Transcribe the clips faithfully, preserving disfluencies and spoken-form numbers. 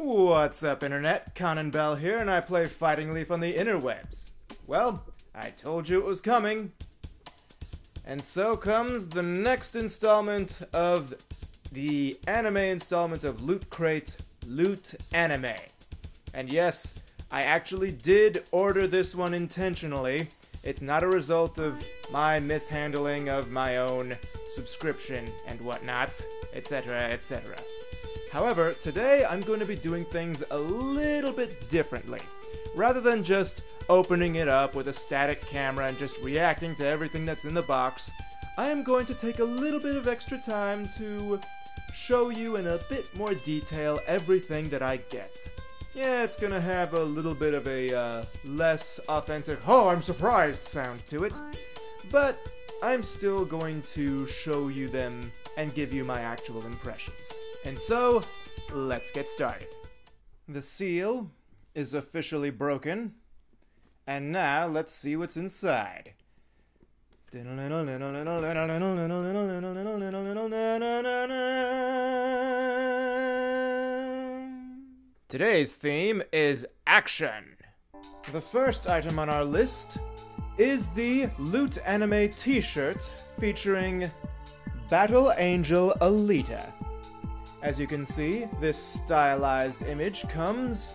What's up, internet? Conan Bell here, and I play Fighting Leaf on the interwebs. Well, I told you it was coming. And so comes the next installment of the anime installment of Loot Crate, Loot Anime. And yes, I actually did order this one intentionally. It's not a result of my mishandling of my own subscription and whatnot, etc, et cetera. However, today I'm going to be doing things a little bit differently. Rather than just opening it up with a static camera and just reacting to everything that's in the box, I am going to take a little bit of extra time to show you in a bit more detail everything that I get. Yeah, it's gonna have a little bit of a uh, less authentic, oh, I'm surprised sound to it, but I'm still going to show you them and give you my actual impressions. And so, let's get started. The seal is officially broken, and now let's see what's inside. Today's theme is action. The first item on our list is the Loot Anime t-shirt featuring Battle Angel Alita. As you can see, this stylized image comes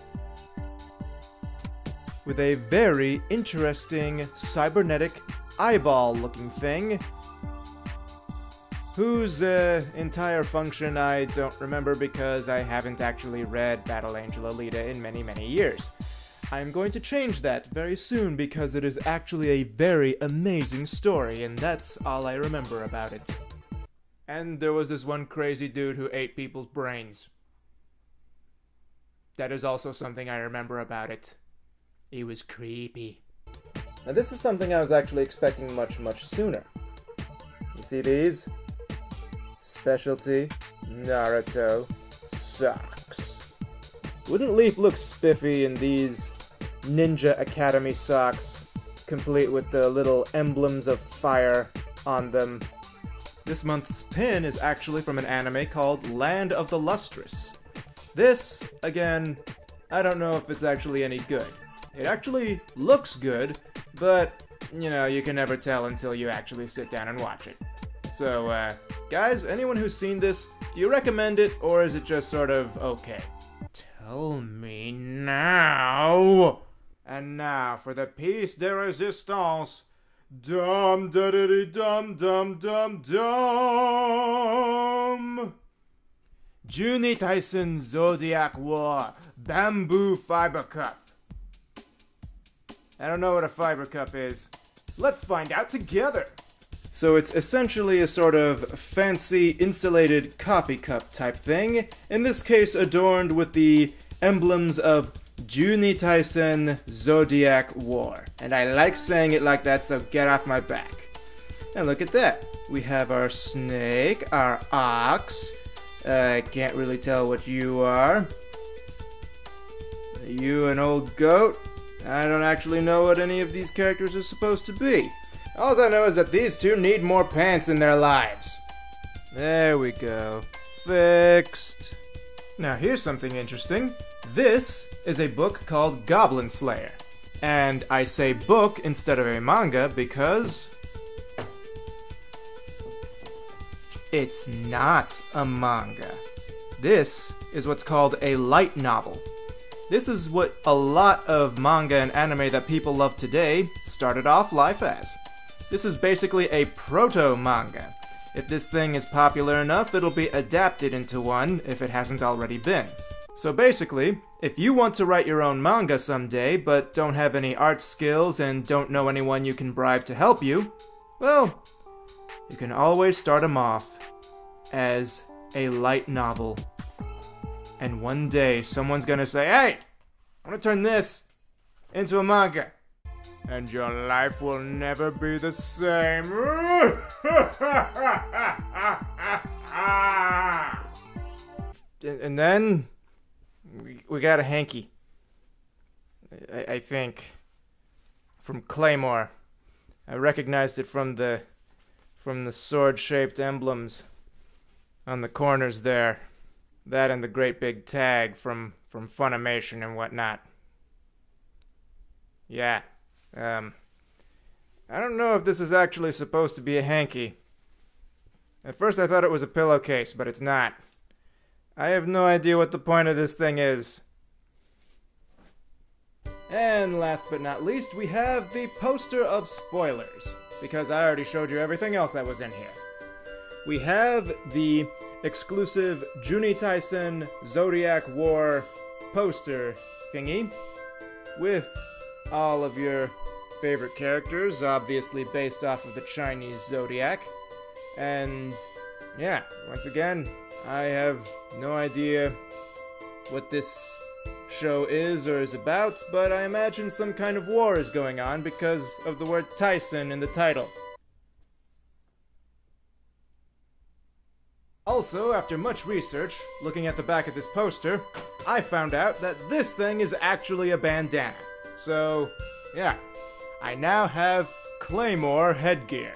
with a very interesting cybernetic eyeball-looking thing whose uh, entire function I don't remember because I haven't actually read Battle Angel Alita in many, many years. I'm going to change that very soon because it is actually a very amazing story, and that's all I remember about it. And there was this one crazy dude who ate people's brains. That is also something I remember about it. It was creepy. Now this is something I was actually expecting much, much sooner. You see these? Specialty Naruto socks. Wouldn't Leaf look spiffy in these Ninja Academy socks, complete with the little emblems of fire on them? This month's pin is actually from an anime called Land of the Lustrous. This, again, I don't know if it's actually any good. It actually looks good, but, you know, you can never tell until you actually sit down and watch it. So, uh, guys, anyone who's seen this, do you recommend it, or is it just sort of okay? Tell me now! And now for the piece de resistance. Dum da da dee dum dum dum dum. Juni Taisen Zodiac War Bamboo Fiber Cup. I don't know what a fiber cup is. Let's find out together. So it's essentially a sort of fancy insulated coffee cup type thing. In this case, adorned with the emblems of Juni Taisen Zodiac War. And I like saying it like that, so get off my back. And look at that. We have our snake, our ox. I uh, can't really tell what you are. Are you an old goat? I don't actually know what any of these characters are supposed to be. All I know is that these two need more pants in their lives. There we go. Fixed. Now here's something interesting. This is a book called Goblin Slayer. And I say book instead of a manga because it's not a manga. This is what's called a light novel. This is what a lot of manga and anime that people love today started off life as. This is basically a proto-manga. If this thing is popular enough, it'll be adapted into one if it hasn't already been. So basically, if you want to write your own manga someday, but don't have any art skills and don't know anyone you can bribe to help you, well, you can always start them off as a light novel. And one day, someone's gonna say, hey, I'm gonna turn this into a manga. And your life will never be the same. And then We, we got a hanky, I, I think, from Claymore. I recognized it from the from the sword-shaped emblems on the corners there. That and the great big tag from, from Funimation and whatnot. Yeah. Um, I don't know if this is actually supposed to be a hanky. At first I thought it was a pillowcase, but it's not. I have no idea what the point of this thing is. And last but not least, we have the poster of spoilers, because I already showed you everything else that was in here. We have the exclusive Juni Taisen Zodiac War poster thingy, with all of your favorite characters, obviously based off of the Chinese Zodiac. And yeah, once again, I have no idea what this show is or is about, but I imagine some kind of war is going on because of the word Taisen in the title. Also, after much research, looking at the back of this poster, I found out that this thing is actually a bandana. So, yeah, I now have Claymore headgear.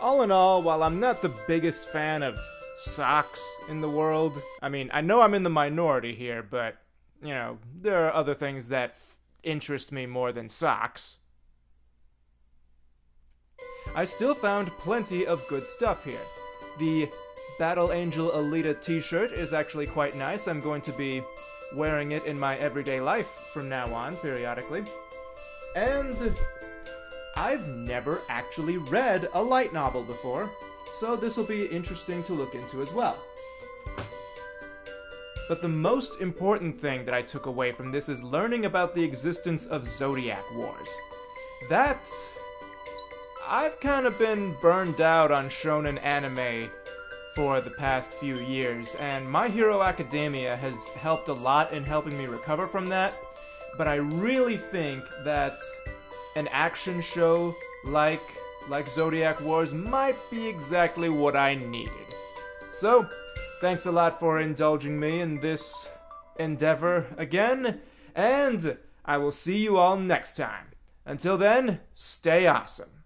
All in all, while I'm not the biggest fan of socks in the world, I mean, I know I'm in the minority here, but, you know, there are other things that interest me more than socks. I still found plenty of good stuff here. The Battle Angel Alita t-shirt is actually quite nice. I'm going to be wearing it in my everyday life from now on, periodically. And I've never actually read a light novel before, so this will be interesting to look into as well. But the most important thing that I took away from this is learning about the existence of Zodiac Wars. That, I've kind of been burned out on shonen anime for the past few years, and My Hero Academia has helped a lot in helping me recover from that, but I really think that an action show like like Zodiac Wars might be exactly what I needed. So, thanks a lot for indulging me in this endeavor again, and I will see you all next time. Until then, stay awesome.